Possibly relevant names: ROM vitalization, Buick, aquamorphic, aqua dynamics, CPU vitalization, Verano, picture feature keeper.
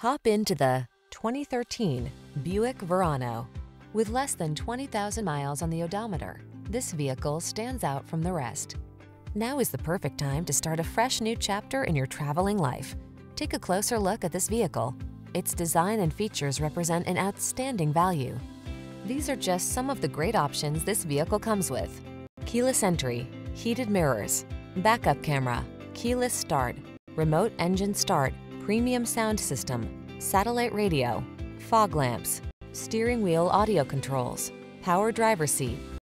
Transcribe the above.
Hop into the 2013 Buick Verano. With less than 20,000 miles on the odometer, this vehicle stands out from the rest. Now is the perfect time to start a fresh new chapter in your traveling life. Take a closer look at this vehicle. Its design and features represent an outstanding value. These are just some of the great options this vehicle comes with: keyless entry, heated mirrors, backup camera, keyless start, remote engine start, premium sound system, satellite radio, fog lamps, steering wheel audio controls, power driver seat,